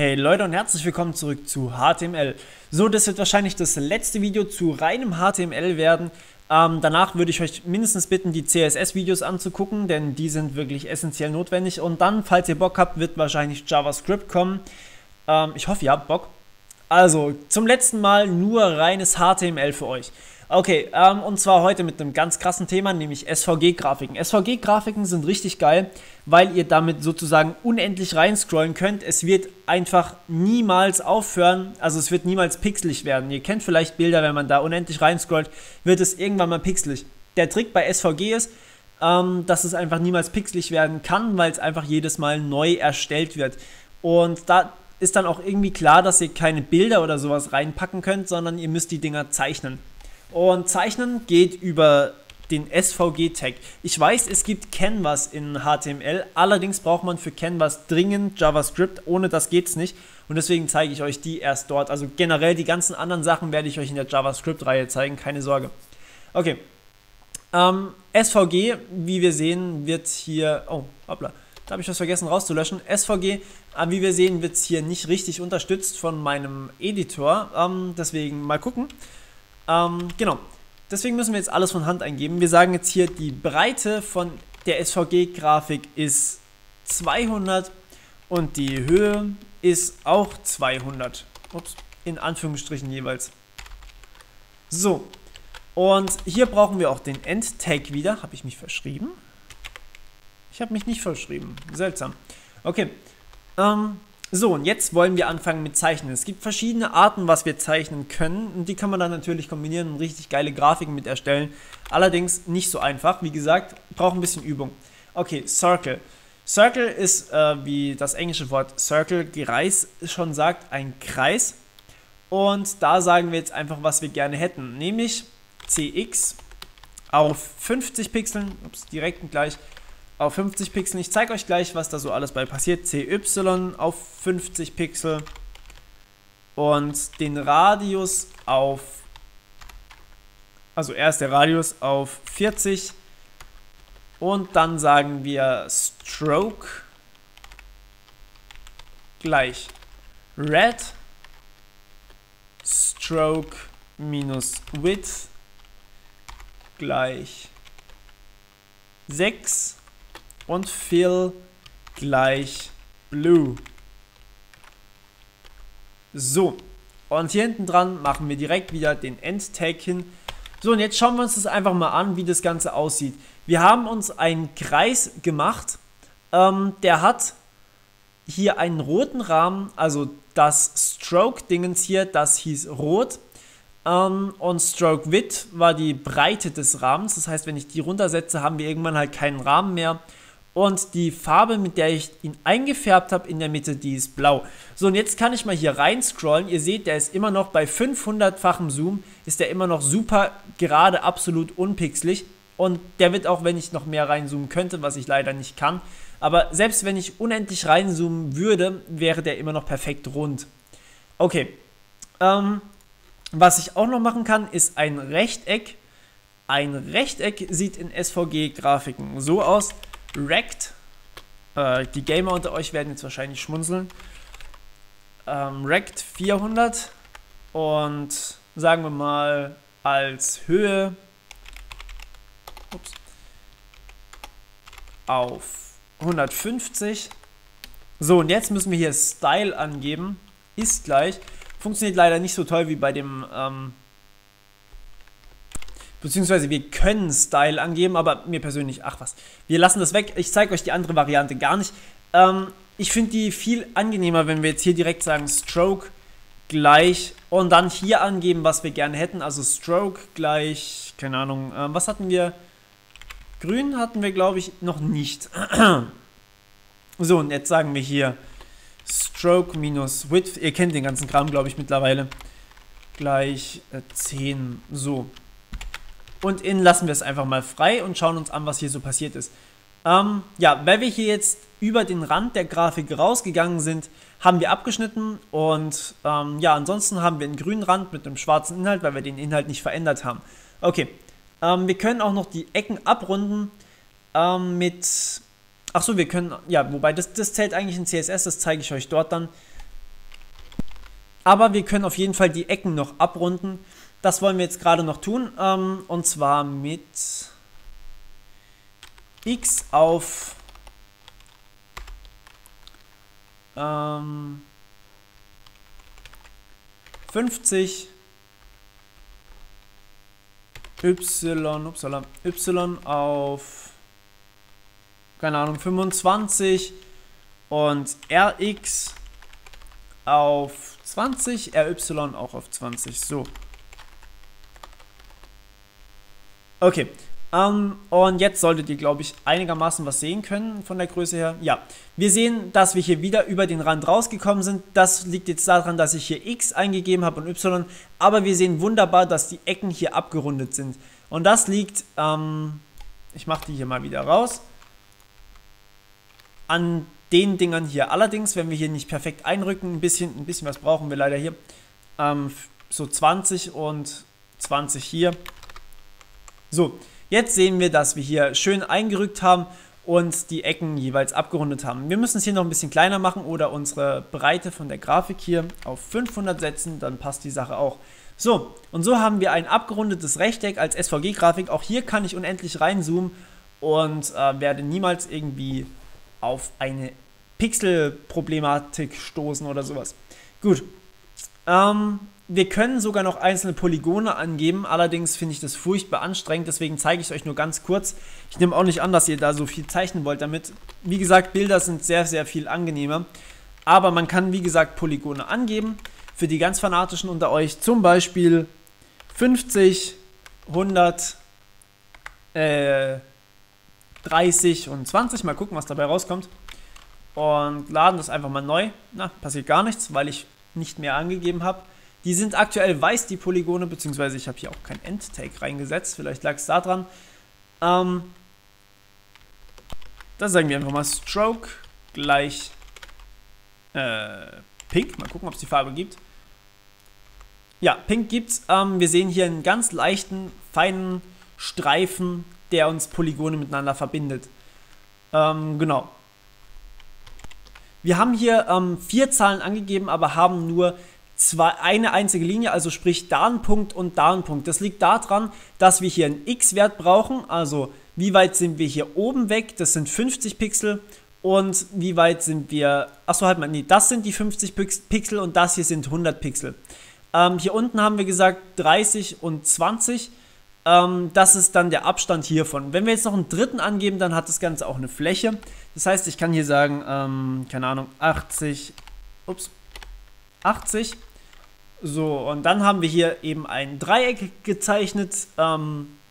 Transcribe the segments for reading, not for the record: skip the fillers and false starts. Hey Leute und herzlich willkommen zurück zu HTML. So, das wird wahrscheinlich das letzte Video zu reinem HTML werden. Danach würde ich euch mindestens bitten, die CSS-Videos anzugucken, denn die sind wirklich essentiell notwendig. Und dann, falls ihr Bock habt, wird wahrscheinlich JavaScript kommen. Ich hoffe, ihr habt Bock. Also, zum letzten Mal nur reines HTML für euch. Okay, und zwar heute mit einem ganz krassen Thema, nämlich SVG-Grafiken. SVG-Grafiken sind richtig geil, weil ihr damit sozusagen unendlich reinscrollen könnt. Es wird einfach niemals aufhören, also es wird niemals pixelig werden. Ihr kennt vielleicht Bilder, wenn man da unendlich reinscrollt, wird es irgendwann mal pixelig. Der Trick bei SVG ist, dass es einfach niemals pixelig werden kann, weil es einfach jedes Mal neu erstellt wird. Und da ist dann auch irgendwie klar, dass ihr keine Bilder oder sowas reinpacken könnt, sondern ihr müsst die Dinger zeichnen. Und Zeichnen geht über den SVG-Tag. Ich weiß, es gibt Canvas in HTML, allerdings braucht man für Canvas dringend JavaScript, ohne das geht's nicht. Und deswegen zeige ich euch die erst dort. Also generell die ganzen anderen Sachen werde ich euch in der JavaScript-Reihe zeigen, keine Sorge. Okay, SVG, wie wir sehen, wird hier... Oh, hoppla, da habe ich was vergessen rauszulöschen. SVG, wie wir sehen, wird es hier nicht richtig unterstützt von meinem Editor. Deswegen mal gucken. Genau, deswegen müssen wir jetzt alles von Hand eingeben. Wir sagen jetzt hier, die Breite von der SVG-Grafik ist 200 und die Höhe ist auch 200. Ups, in Anführungsstrichen jeweils. So, und hier brauchen wir auch den End-Tag wieder. Habe ich mich verschrieben? Ich habe mich nicht verschrieben. Seltsam. Okay, so, und jetzt wollen wir anfangen mit Zeichnen. Es gibt verschiedene Arten, was wir zeichnen können. Und die kann man dann natürlich kombinieren und richtig geile Grafiken mit erstellen. Allerdings nicht so einfach. Wie gesagt, braucht ein bisschen Übung. Okay, Circle. Circle ist, wie das englische Wort Circle, Kreis schon sagt, ein Kreis. Und da sagen wir jetzt einfach, was wir gerne hätten. Nämlich CX auf 50 Pixeln. Ups, direkt und gleich. Auf 50 Pixeln. Ich zeige euch gleich, was da so alles bei passiert. CY auf 50 Pixel und den Radius auf, also erst der Radius auf 40 und dann sagen wir Stroke gleich Red Stroke minus Width gleich 6 und Fill gleich Blue. So, und hier hinten dran machen wir direkt wieder den End-Tag hin. So, und jetzt schauen wir uns das einfach mal an, wie das Ganze aussieht. Wir haben uns einen Kreis gemacht, der hat hier einen roten Rahmen, also das Stroke-Dingens hier, das hieß rot. Und Stroke Width war die Breite des Rahmens, das heißt, wenn ich die runtersetze, haben wir irgendwann halt keinen Rahmen mehr. Und die Farbe, mit der ich ihn eingefärbt habe in der Mitte, die ist blau. So, und jetzt kann ich mal hier rein scrollen. Ihr seht, der ist immer noch bei 500-fachem Zoom, ist der immer noch super gerade, absolut unpixelig. Und der wird auch, wenn ich noch mehr reinzoomen könnte, was ich leider nicht kann. Aber selbst wenn ich unendlich reinzoomen würde, wäre der immer noch perfekt rund. Okay, was ich auch noch machen kann, ist ein Rechteck. Ein Rechteck sieht in SVG-Grafiken so aus. Rect, die Gamer unter euch werden jetzt wahrscheinlich schmunzeln, Rect 400 und sagen wir mal als Höhe auf 150. So, und jetzt müssen wir hier Style angeben, ist gleich, funktioniert leider nicht so toll wie bei dem, beziehungsweise wir können Style angeben, aber mir persönlich, ach was, wir lassen das weg. Ich zeige euch die andere Variante gar nicht. Ich finde die viel angenehmer, wenn wir jetzt hier direkt sagen Stroke gleich und dann hier angeben, was wir gerne hätten. Also Stroke gleich, keine Ahnung, was hatten wir? Grün hatten wir, glaube ich, noch nicht. So, und jetzt sagen wir hier Stroke minus Width, ihr kennt den ganzen Kram, glaube ich, mittlerweile, gleich 10, so. Und innen lassen wir es einfach mal frei und schauen uns an, was hier so passiert ist. Ja, weil wir hier jetzt über den Rand der Grafik rausgegangen sind, haben wir abgeschnitten und ja, ansonsten haben wir einen grünen Rand mit einem schwarzen Inhalt, weil wir den Inhalt nicht verändert haben. Okay, wir können auch noch die Ecken abrunden mit... Achso, wir können... Ja, wobei das zählt eigentlich in CSS, das zeige ich euch dort dann. Aber wir können auf jeden Fall die Ecken noch abrunden. Das wollen wir jetzt gerade noch tun. Und zwar mit x auf 50, y auf, keine Ahnung, 25 und rx auf 20, ry auch auf 20, so. Okay, und jetzt solltet ihr, glaube ich, einigermaßen was sehen können von der Größe her. Ja, wir sehen, dass wir hier wieder über den Rand rausgekommen sind. Das liegt jetzt daran, dass ich hier x eingegeben habe und y. Aber wir sehen wunderbar, dass die Ecken hier abgerundet sind. Und das liegt, ich mache die hier mal wieder raus, an den Dingern hier. Allerdings, wenn wir hier nicht perfekt einrücken, ein bisschen was brauchen wir leider hier. So 20 und 20 hier. So, jetzt sehen wir, dass wir hier schön eingerückt haben und die Ecken jeweils abgerundet haben. Wir müssen es hier noch ein bisschen kleiner machen oder unsere Breite von der Grafik hier auf 500 setzen, dann passt die Sache auch. So, und so haben wir ein abgerundetes Rechteck als SVG-Grafik. Auch hier kann ich unendlich reinzoomen und werde niemals irgendwie auf eine Pixel-Problematik stoßen oder sowas. Gut, wir können sogar noch einzelne Polygone angeben, allerdings finde ich das furchtbar anstrengend, deswegen zeige ich es euch nur ganz kurz. Ich nehme auch nicht an, dass ihr da so viel zeichnen wollt damit. Wie gesagt, Bilder sind sehr, sehr viel angenehmer. Aber man kann, wie gesagt, Polygone angeben. Für die ganz Fanatischen unter euch zum Beispiel 50, 100, 30 und 20. Mal gucken, was dabei rauskommt. Und laden das einfach mal neu. Na, passiert gar nichts, weil ich nicht mehr angegeben habe. Die sind aktuell weiß, die Polygone, beziehungsweise ich habe hier auch kein Endtag reingesetzt. Vielleicht lag es da dran. Da sagen wir einfach mal Stroke gleich Pink. Mal gucken, ob es die Farbe gibt. Ja, Pink gibt's. Wir sehen hier einen ganz leichten, feinen Streifen, der uns Polygone miteinander verbindet. Genau. Wir haben hier 4 Zahlen angegeben, aber haben nur eine einzige Linie, also sprich da ein Punkt und da ein Punkt. Das liegt daran, dass wir hier einen x-Wert brauchen, also wie weit sind wir hier oben weg, das sind 50 Pixel und wie weit sind wir, achso halt mal, nee, das sind die 50 Pixel und das hier sind 100 Pixel. Hier unten haben wir gesagt 30 und 20, das ist dann der Abstand hiervon. Wenn wir jetzt noch einen dritten angeben, dann hat das Ganze auch eine Fläche, das heißt, ich kann hier sagen, keine Ahnung, 80. So, und dann haben wir hier eben ein Dreieck gezeichnet,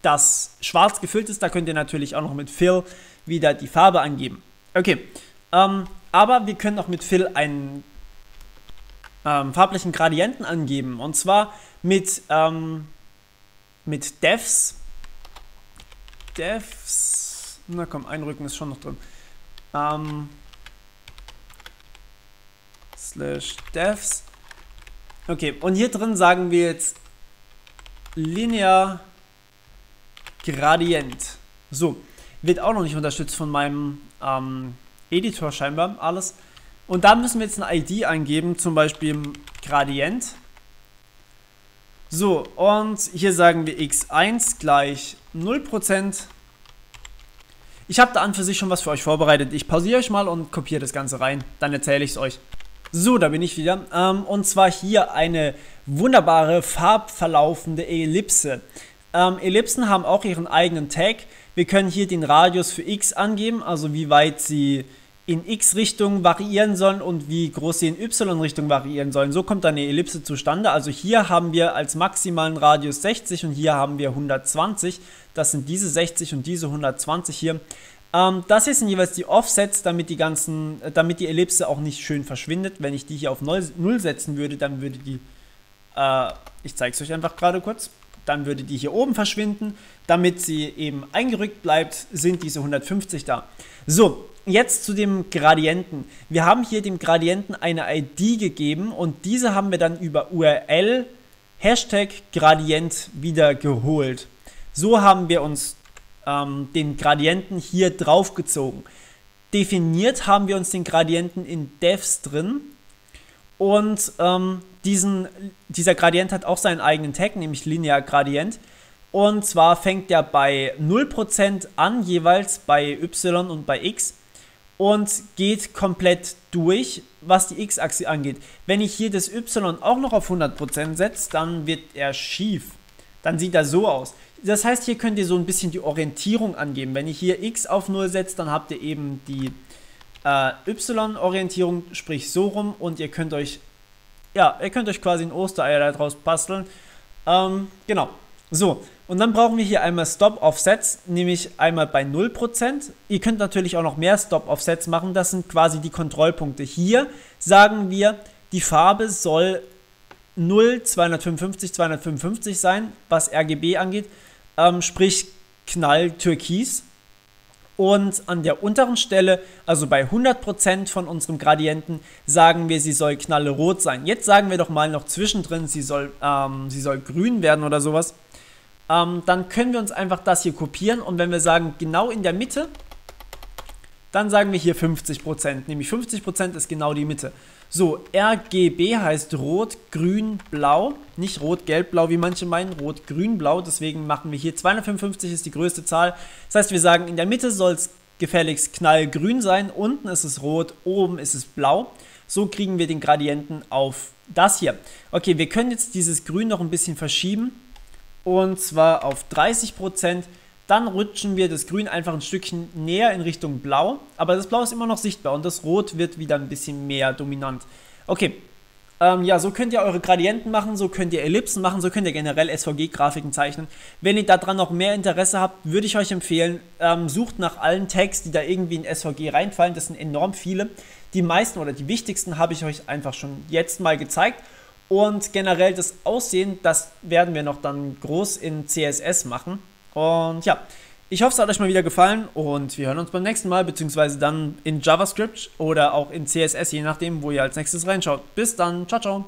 das schwarz gefüllt ist. Da könnt ihr natürlich auch noch mit Fill wieder die Farbe angeben. Okay, aber wir können auch mit Fill einen farblichen Gradienten angeben. Und zwar mit Defs. Na komm, einrücken ist schon noch drin. /Defs. Okay, und hier drin sagen wir jetzt linear Gradient. So, wird auch noch nicht unterstützt von meinem Editor scheinbar, alles. Und da müssen wir jetzt eine ID eingeben, zum Beispiel Gradient. So, und hier sagen wir x1 gleich 0%. Ich habe da an für sich schon was für euch vorbereitet. Ich pausiere euch mal und kopiere das Ganze rein, dann erzähle ich es euch. So, da bin ich wieder. Und zwar hier eine wunderbare farbverlaufende Ellipse. Ellipsen haben auch ihren eigenen Tag. Wir können hier den Radius für x angeben, also wie weit sie in x-Richtung variieren sollen und wie groß sie in y-Richtung variieren sollen. So kommt eine Ellipse zustande. Also hier haben wir als maximalen Radius 60 und hier haben wir 120. Das sind diese 60 und diese 120 hier. Das hier sind jeweils die Offsets, damit die Ellipse auch nicht schön verschwindet. Wenn ich die hier auf 0 setzen würde, dann würde die, ich zeige es euch einfach gerade kurz, dann würde die hier oben verschwinden. Damit sie eben eingerückt bleibt, sind diese 150 da. So, jetzt zu dem Gradienten. Wir haben hier dem Gradienten eine ID gegeben und diese haben wir dann über URL #Gradient wieder geholt. So haben wir uns den Gradienten hier draufgezogen. Definiert haben wir uns den Gradienten in Defs drin Und dieser Gradient hat auch seinen eigenen Tag, nämlich linear Gradient. Und zwar fängt er bei 0% an, jeweils bei y und bei x, und geht komplett durch, was die x-Achse angeht. Wenn ich hier das y auch noch auf 100% setze, dann wird er schief. Dann sieht er so aus. Das heißt, hier könnt ihr so ein bisschen die Orientierung angeben. Wenn ihr hier x auf 0 setzt, dann habt ihr eben die y-Orientierung, sprich so rum, und ihr könnt euch, ja, ihr könnt euch quasi ein Ostereier daraus basteln. Genau. So, und dann brauchen wir hier einmal Stop-Offsets, nämlich einmal bei 0%. Ihr könnt natürlich auch noch mehr Stop-Offsets machen, das sind quasi die Kontrollpunkte. Hier sagen wir, die Farbe soll 0, 255, 255 sein, was RGB angeht, sprich Knall-Türkis. Und an der unteren Stelle, also bei 100% von unserem Gradienten, sagen wir, sie soll knallrot sein. Jetzt sagen wir doch mal noch zwischendrin, sie soll grün werden oder sowas. Dann können wir uns einfach das hier kopieren, und wenn wir sagen, genau in der Mitte, dann sagen wir hier 50%, nämlich 50% ist genau die Mitte. So, RGB heißt rot, grün, blau, nicht rot, gelb, blau, wie manche meinen, rot, grün, blau, deswegen machen wir hier 255 ist die größte Zahl. Das heißt, wir sagen, in der Mitte soll es gefälligst knallgrün sein, unten ist es rot, oben ist es blau. So kriegen wir den Gradienten auf das hier. Okay, wir können jetzt dieses Grün noch ein bisschen verschieben. Und zwar auf 30%, dann rutschen wir das Grün einfach ein Stückchen näher in Richtung Blau, aber das Blau ist immer noch sichtbar und das Rot wird wieder ein bisschen mehr dominant. Okay, ja, so könnt ihr eure Gradienten machen, so könnt ihr Ellipsen machen, so könnt ihr generell SVG-Grafiken zeichnen. Wenn ihr daran noch mehr Interesse habt, würde ich euch empfehlen, sucht nach allen Tags, die da irgendwie in SVG reinfallen, das sind enorm viele. Die meisten oder die wichtigsten habe ich euch einfach schon jetzt mal gezeigt. Und generell das Aussehen, das werden wir noch dann groß in CSS machen. Und ja, ich hoffe, es hat euch mal wieder gefallen und wir hören uns beim nächsten Mal, beziehungsweise dann in JavaScript oder auch in CSS, je nachdem, wo ihr als nächstes reinschaut. Bis dann, ciao, ciao.